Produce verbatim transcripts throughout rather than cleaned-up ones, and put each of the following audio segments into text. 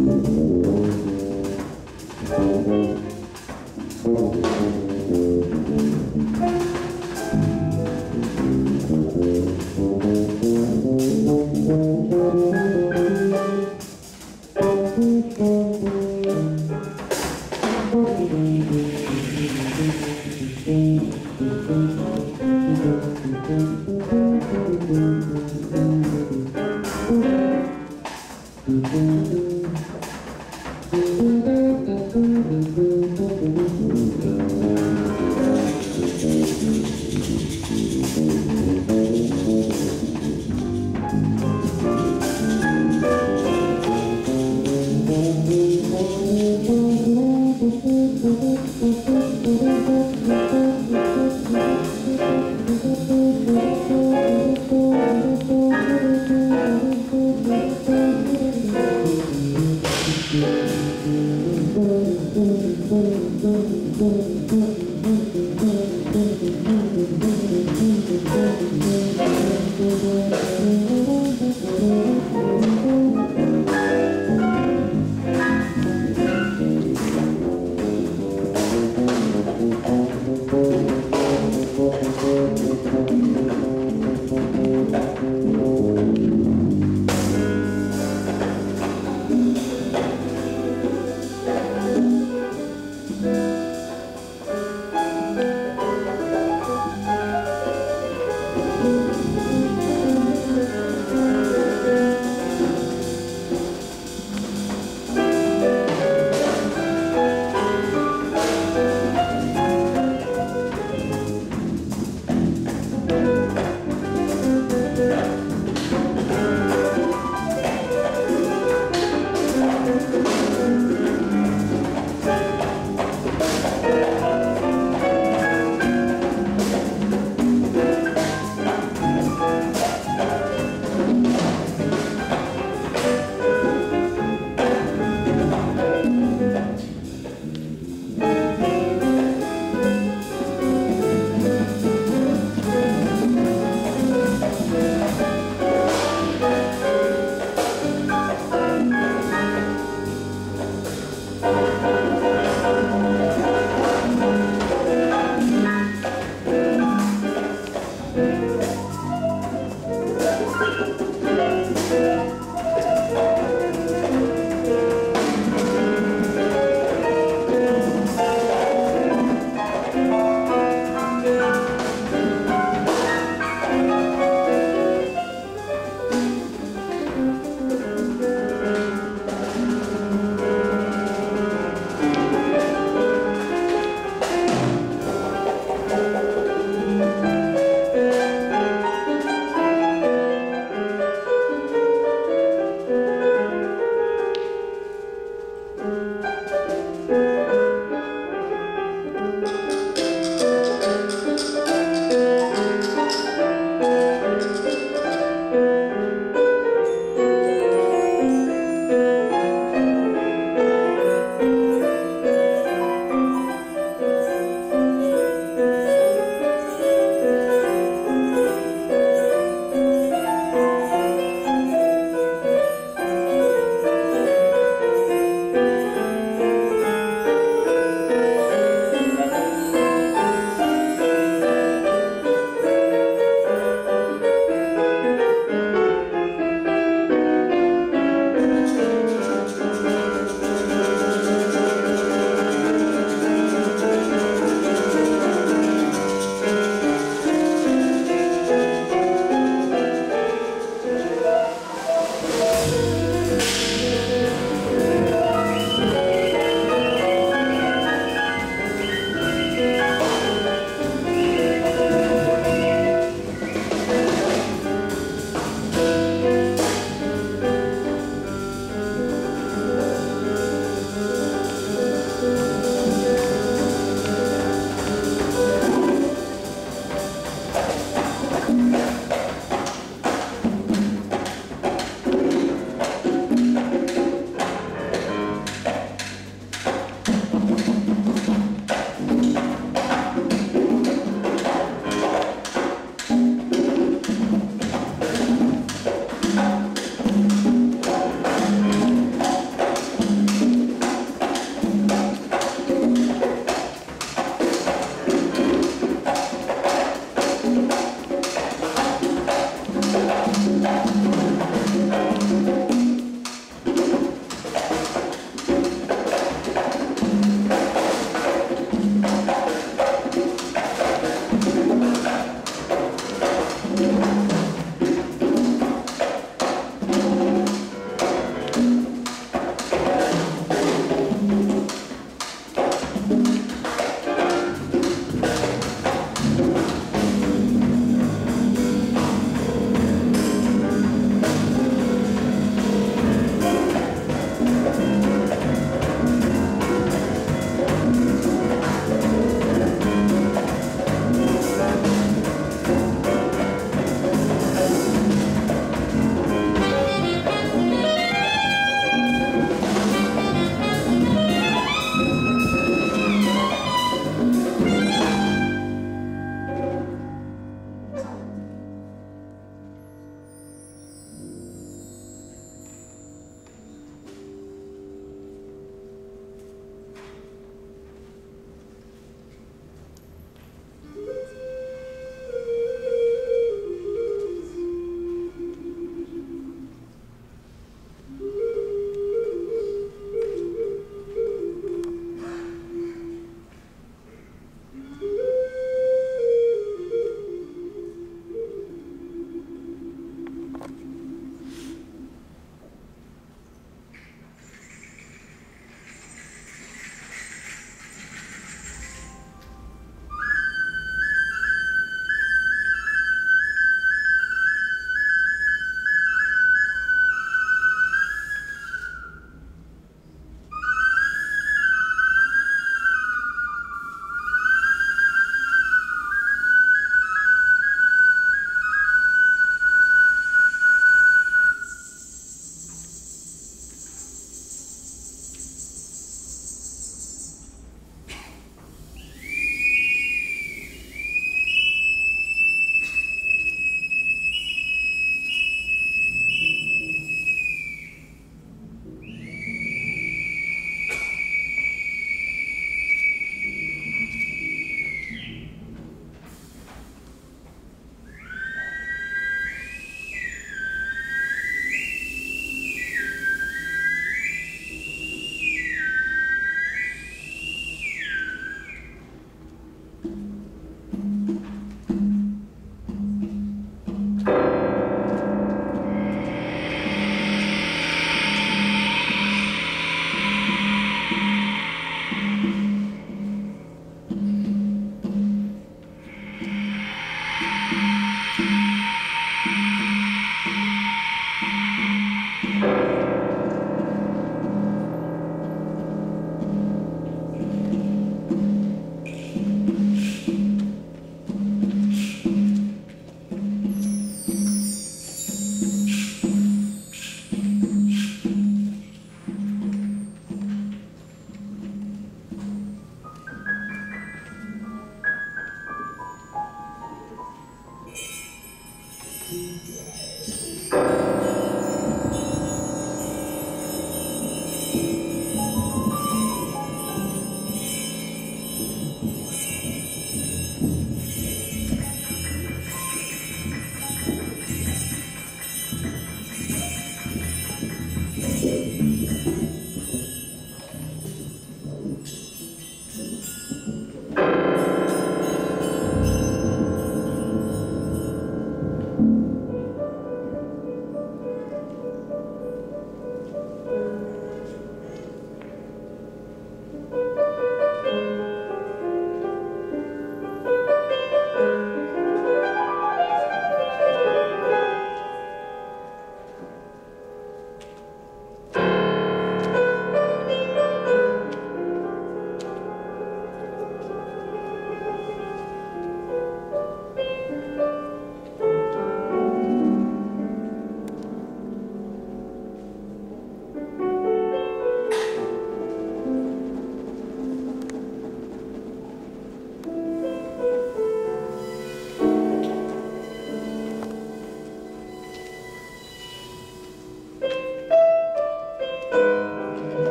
Thank you.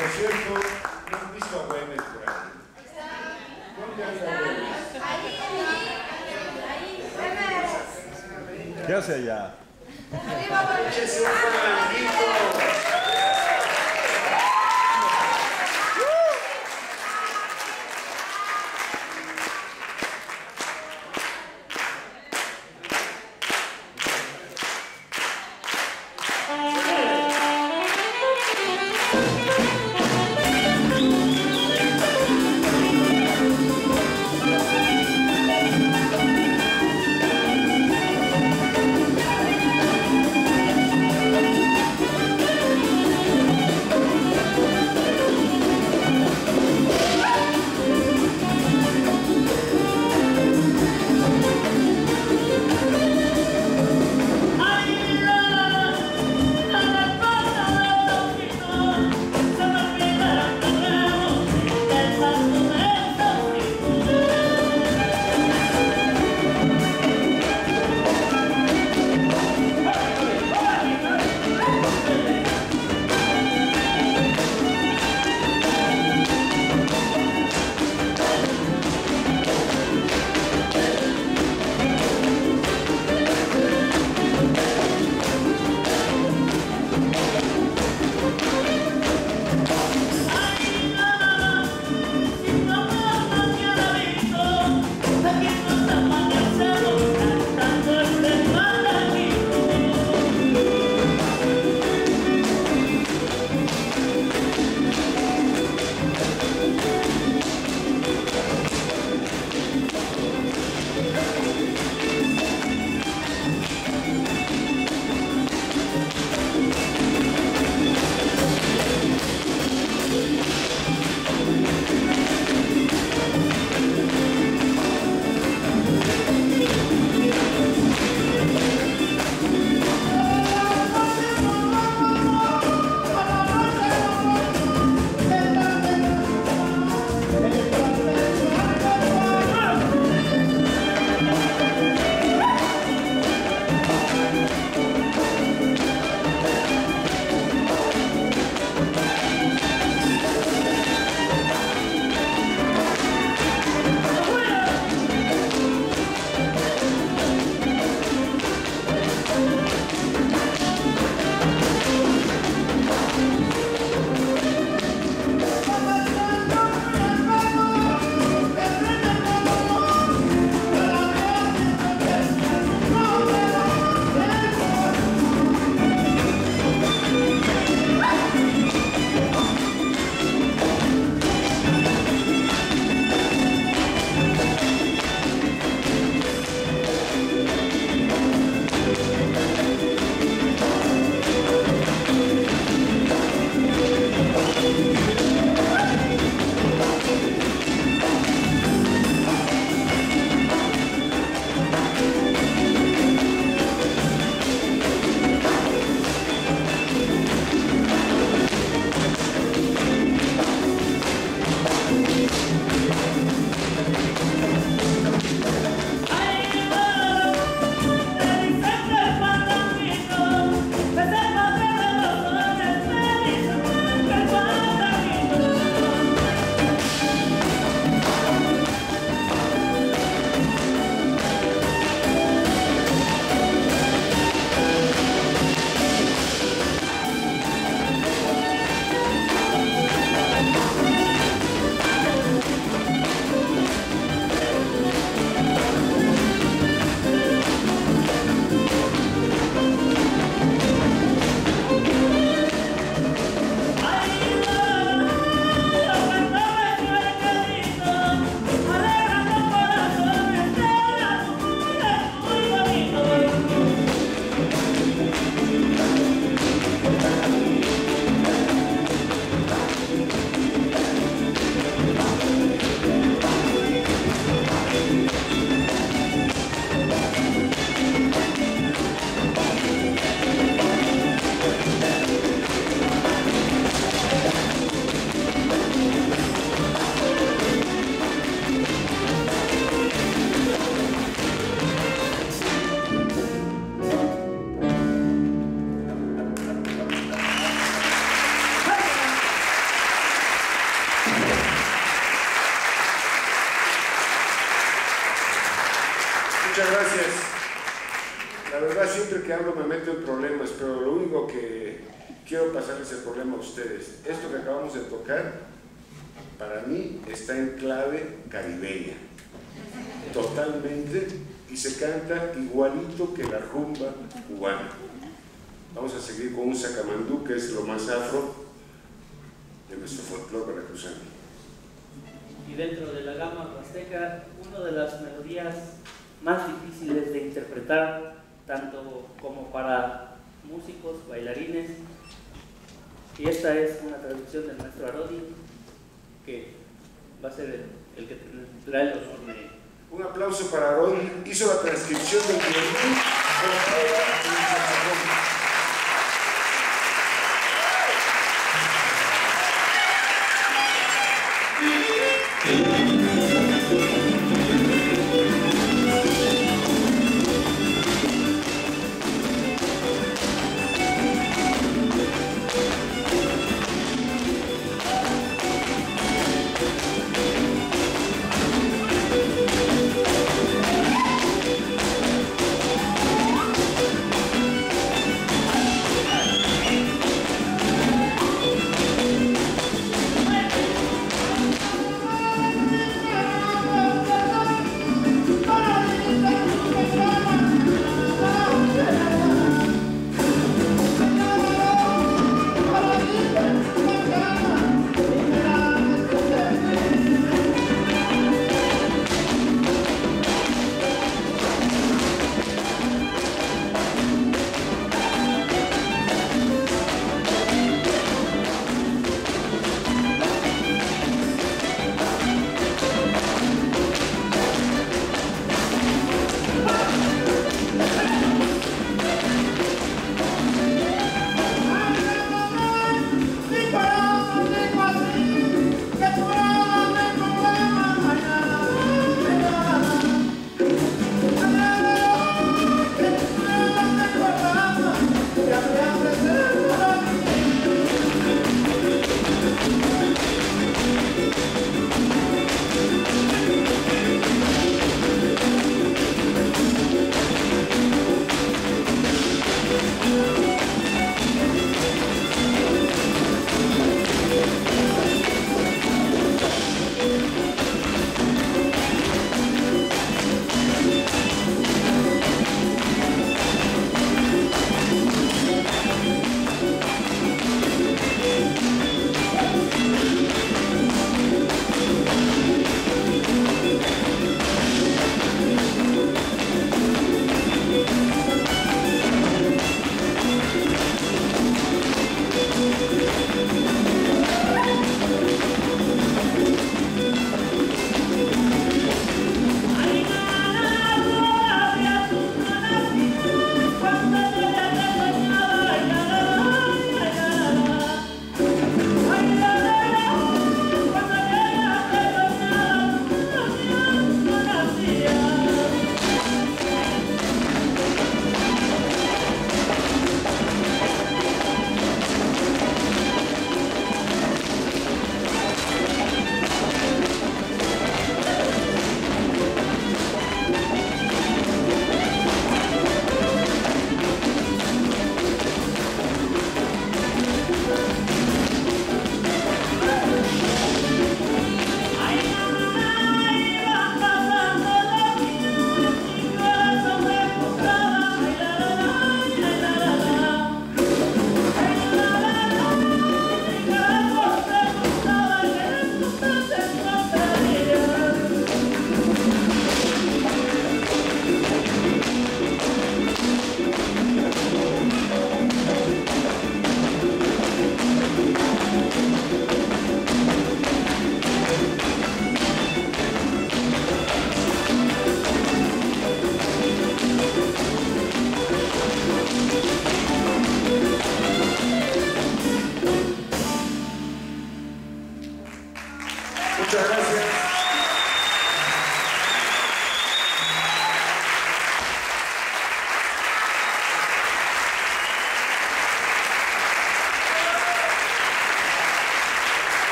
Por cierto, no han visto a Güemes por ahí. ¿Dónde anda Güemes? ¿Qué hace allá? ¡Échese un paladito! No! que hablo me meto en problemas, pero lo único que quiero pasarles el problema a ustedes. Esto que acabamos de tocar, para mí, está en clave caribeña, totalmente, y se canta igualito que la rumba cubana. Vamos a seguir con un sacamandú, que es lo más afro de nuestro folclore veracruzano. Y dentro de la gama huasteca, una de las melodías más difíciles de interpretar, tanto como para músicos, bailarines, y esta es una traducción del maestro Arodi, que va a ser el, el que trae el honor de... Un aplauso para Arodi, hizo la transcripción del violín.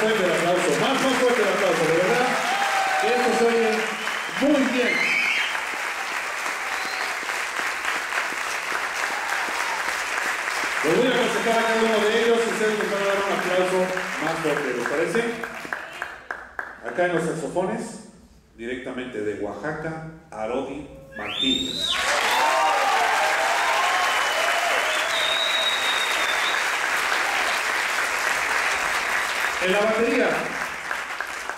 fuerte el aplauso, más, más fuerte el aplauso, de verdad, que esto se oye muy bien. Les voy a presentar a cada uno de ellos y se les va a dar un aplauso más fuerte, ¿les parece? Acá en los saxofones, directamente de Oaxaca, Arodi Martínez. En la batería,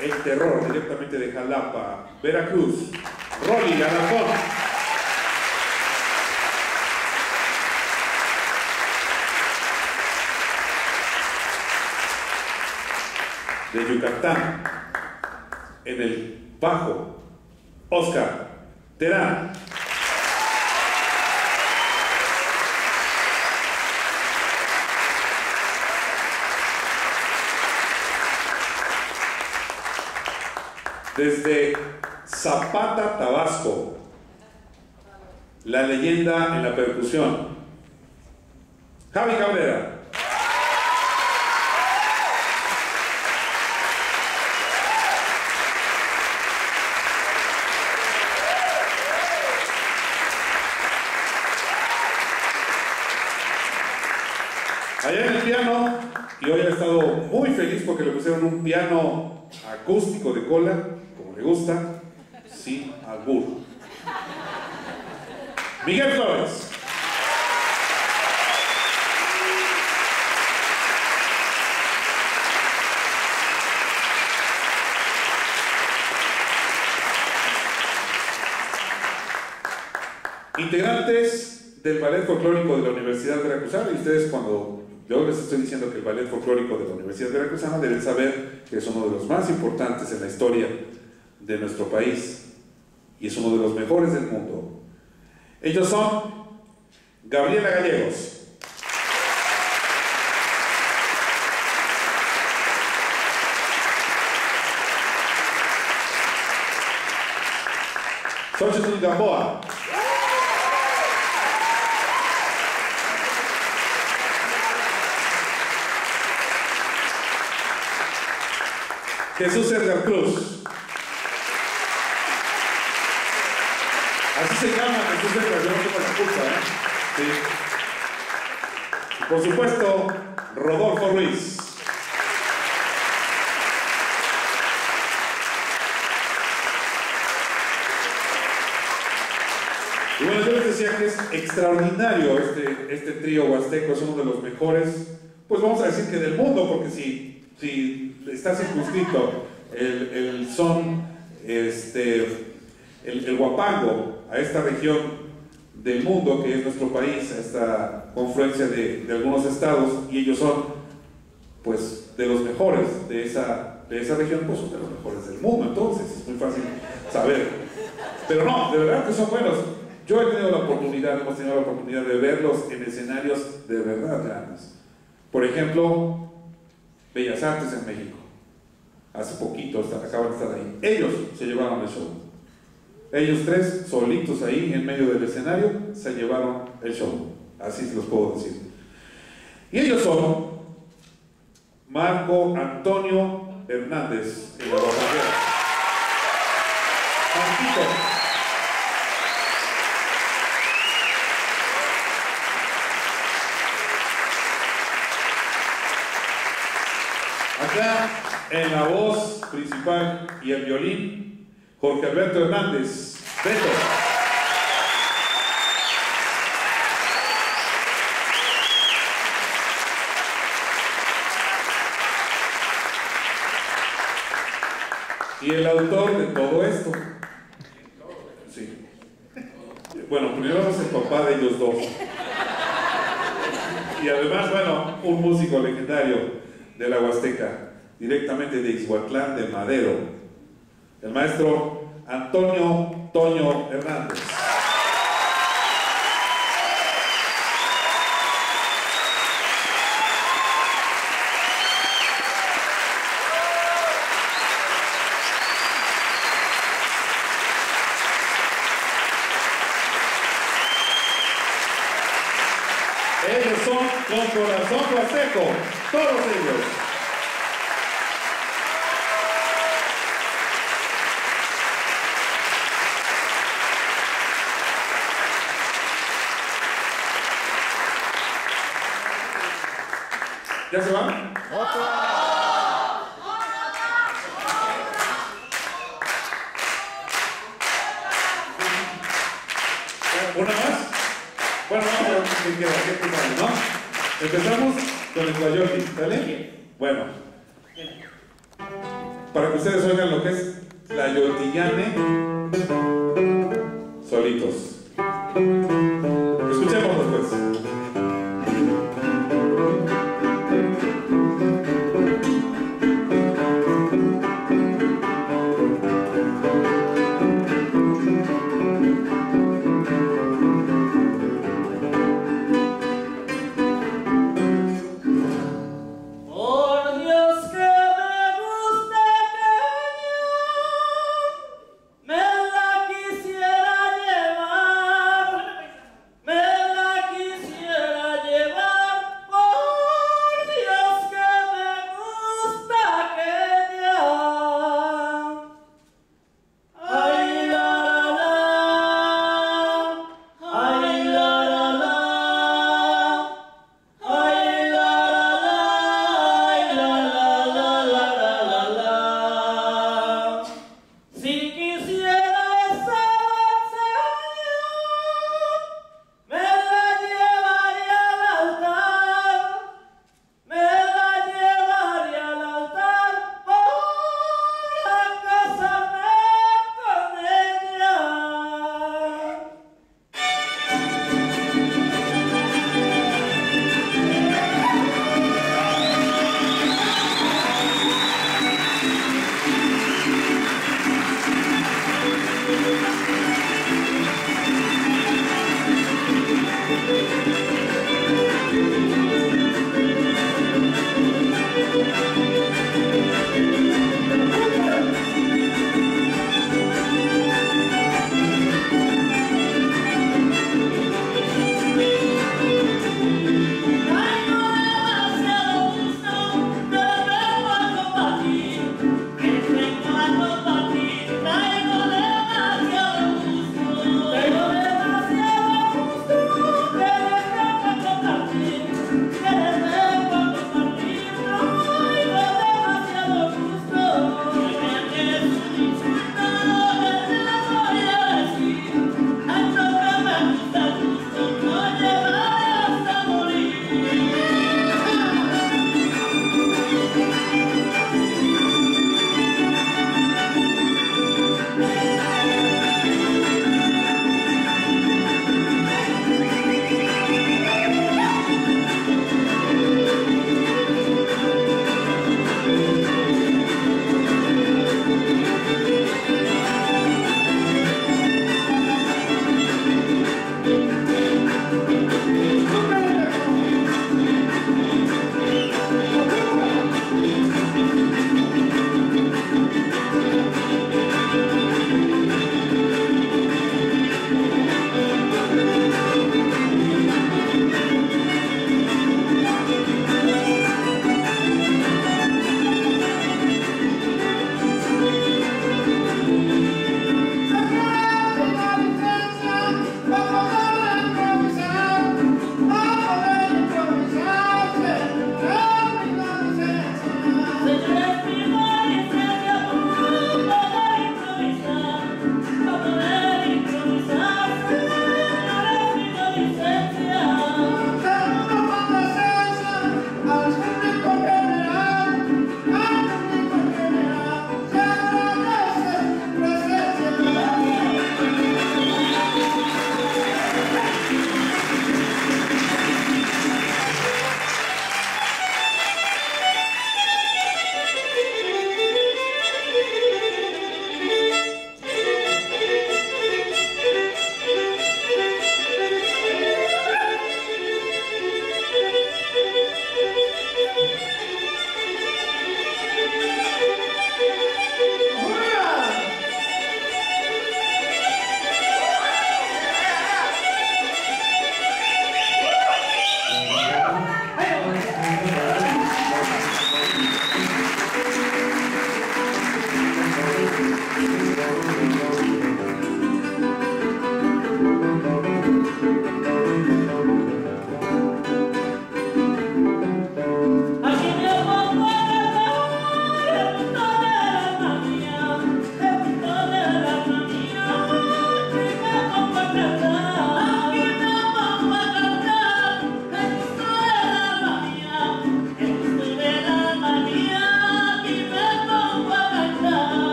el terror, directamente de Jalapa, Veracruz, Rolly Garrafón. De Yucatán, en el bajo, Oscar Terán. Desde Zapata, Tabasco, la leyenda en la percusión, Javier Cabrera. Allá en el piano, y hoy ha estado muy feliz porque le pusieron un piano acústico de cola, como le gusta, sin albur. Miguel Flores. Integrantes del Ballet Folclórico de la Universidad Veracruzana, y ustedes cuando... yo les estoy diciendo que el Ballet Folclórico de la Universidad Veracruzana deben saber que es uno de los más importantes en la historia de nuestro país y es uno de los mejores del mundo. Ellos son Gabriela Gallegos Arcos, Xóchitl Gamboa, Jesús Edgar Cruz. Así se llama Jesús Edgar, yo no tengo la culpa, ¿eh? Sí. Por supuesto, Rodolfo Ruiz. Y bueno, yo les decía que es extraordinario este, este trío huasteco, es uno de los mejores, pues vamos a decir que del mundo, porque si, si está circunscrito el, el son, este, el, el huapango a esta región del mundo que es nuestro país, a esta confluencia de, de algunos estados, y ellos son pues de los mejores de esa, de esa región, pues son de los mejores del mundo, entonces es muy fácil saber, pero no, de verdad que son buenos. Yo he tenido la oportunidad, hemos tenido la oportunidad de verlos en escenarios de verdad grandes, por ejemplo Bellas Artes en México, hace poquito, hasta acaban de estar ahí, ellos se llevaron el show, ellos tres solitos ahí en medio del escenario se llevaron el show, así se los puedo decir. Y ellos son Marco Antonio Hernández en la Marquito. Acá, en la voz principal y el violín, Jorge Alberto Hernández, Beto. Y el autor de todo esto. Sí. Bueno, primero es el papá de ellos dos. Y además, bueno, un músico legendario de la Huasteca, directamente de Ixhuatlán de Madero, el maestro Antonio Toño Hernández. Ellos son con corazón huasteco, todos ellos. ¿Ya se va? ¡Otra! ¿Una más? Bueno, vamos a ver qué queda, qué queda, ¿no? Empezamos con el guayote, ¿vale? Bueno, para que ustedes oigan lo que es la yotillane solitos. Escuchémoslo pues.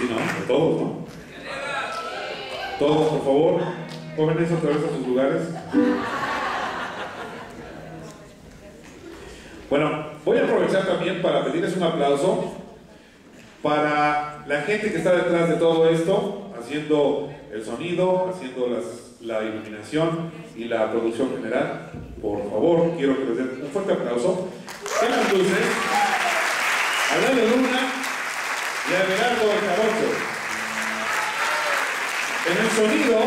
Sí, ¿no? De todos, ¿no? Todos, por favor, jóvenes, otra vez a sus lugares. Bueno, voy a aprovechar también para pedirles un aplauso para la gente que está detrás de todo esto, haciendo el sonido, haciendo las, la iluminación y la producción general. Por favor, quiero que les den un fuerte aplauso. Sean luces a Dale a la Luna y a Gerardo de Cabocho. En el sonido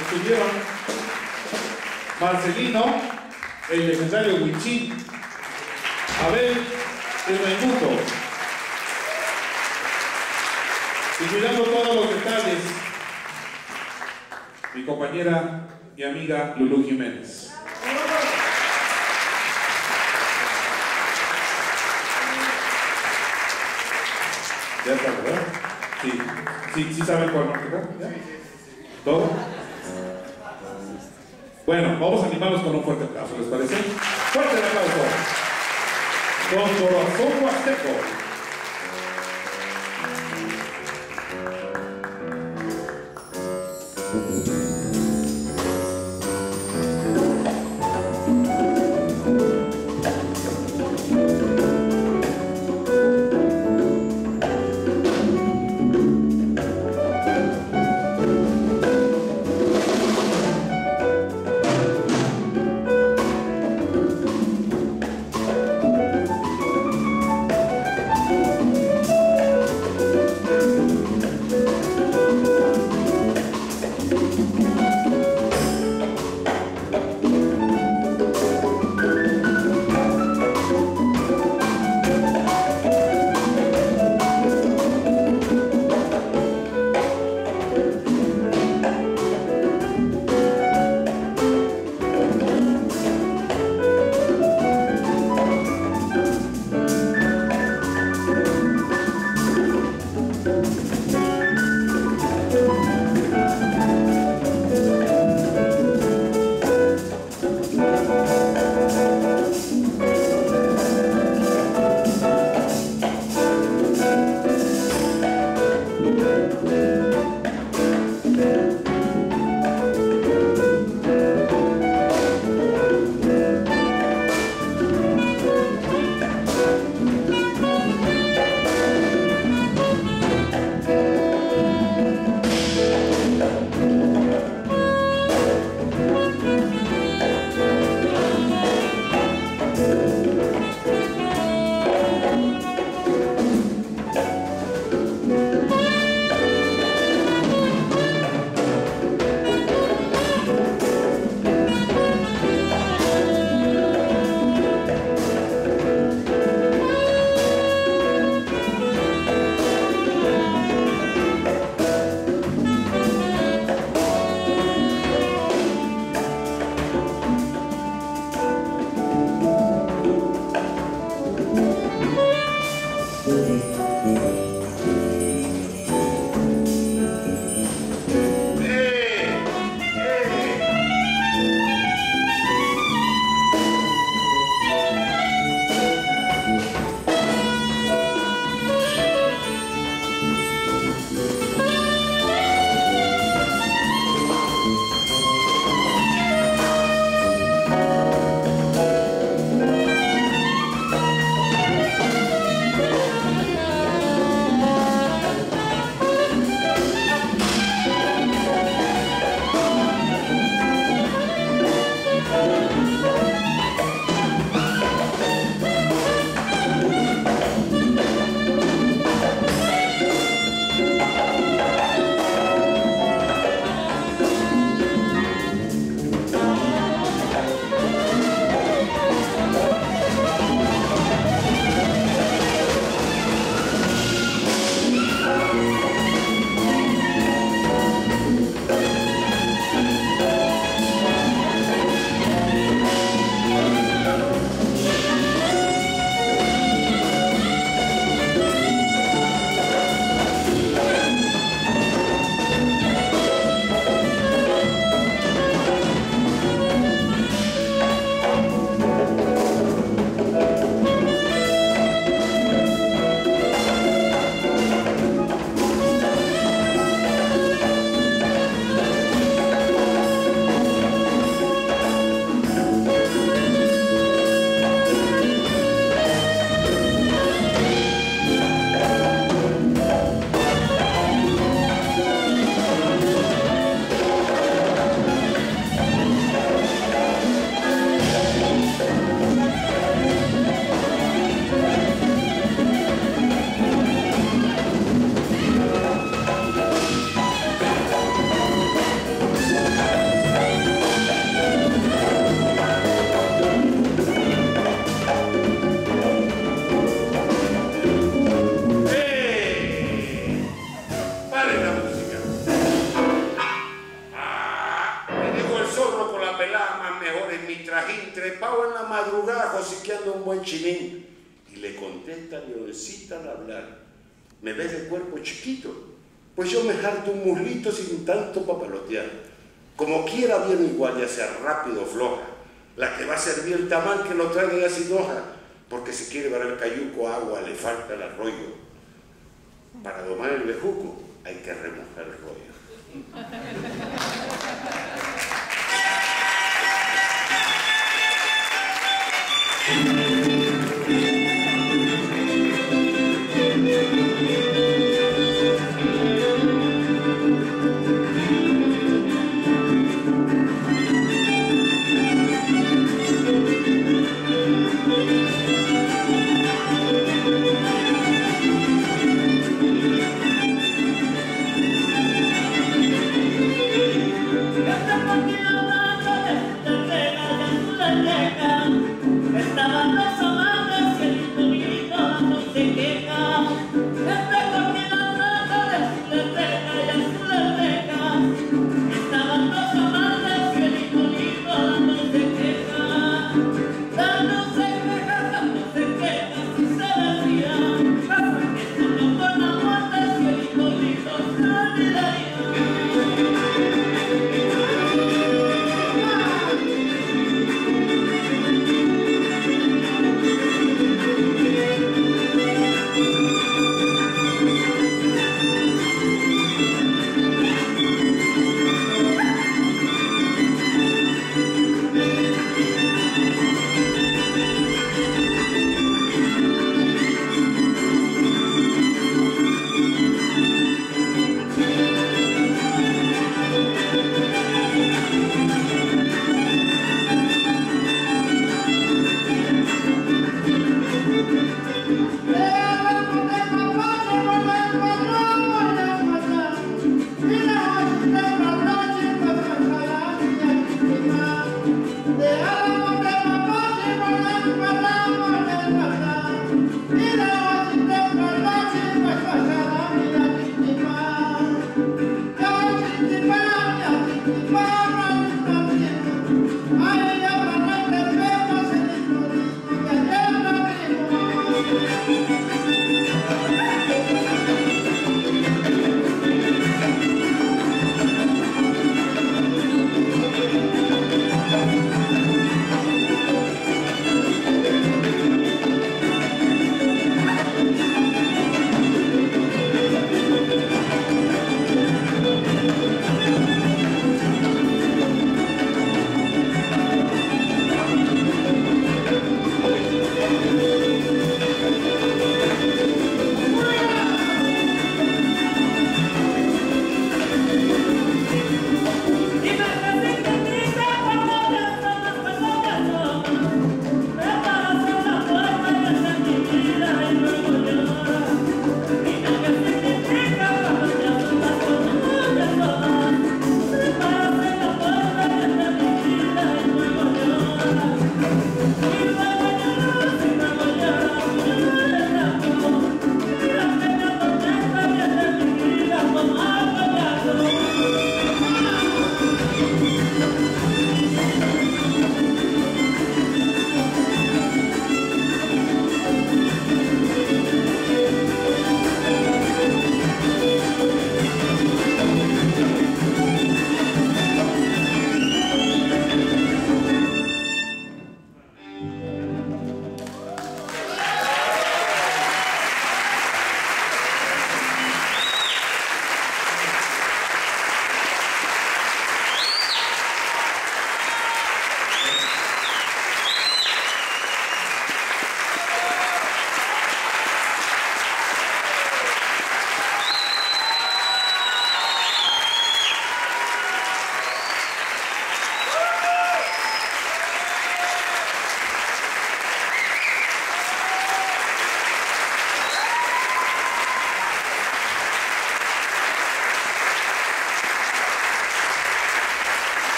estuvieron Marcelino, el legendario Huichín, Abel, el Maimuto. Y cuidando todos los detalles, mi compañera y amiga Lulú Jiménez. Ya está, ¿verdad? Sí. Sí, sí saben cuál marca. ¿Todo? Bueno, vamos a animarnos con un fuerte aplauso, ¿les parece? ¡Fuerte el aplauso! Con corazón huasteco. Thank you. mosqueando un buen chilín. Y le contesta Diosita al hablar: ¿me ves de cuerpo chiquito? Pues yo me jarto un muslito sin tanto papalotear. Como quiera bien igual, ya sea rápido o floja, la que va a servir el tamal que lo traiga sin hoja, porque si quiere para el cayuco agua le falta el arroyo. Para domar el bejuco hay que remojar el rollo. Esta banda sonata, si el público no se queja.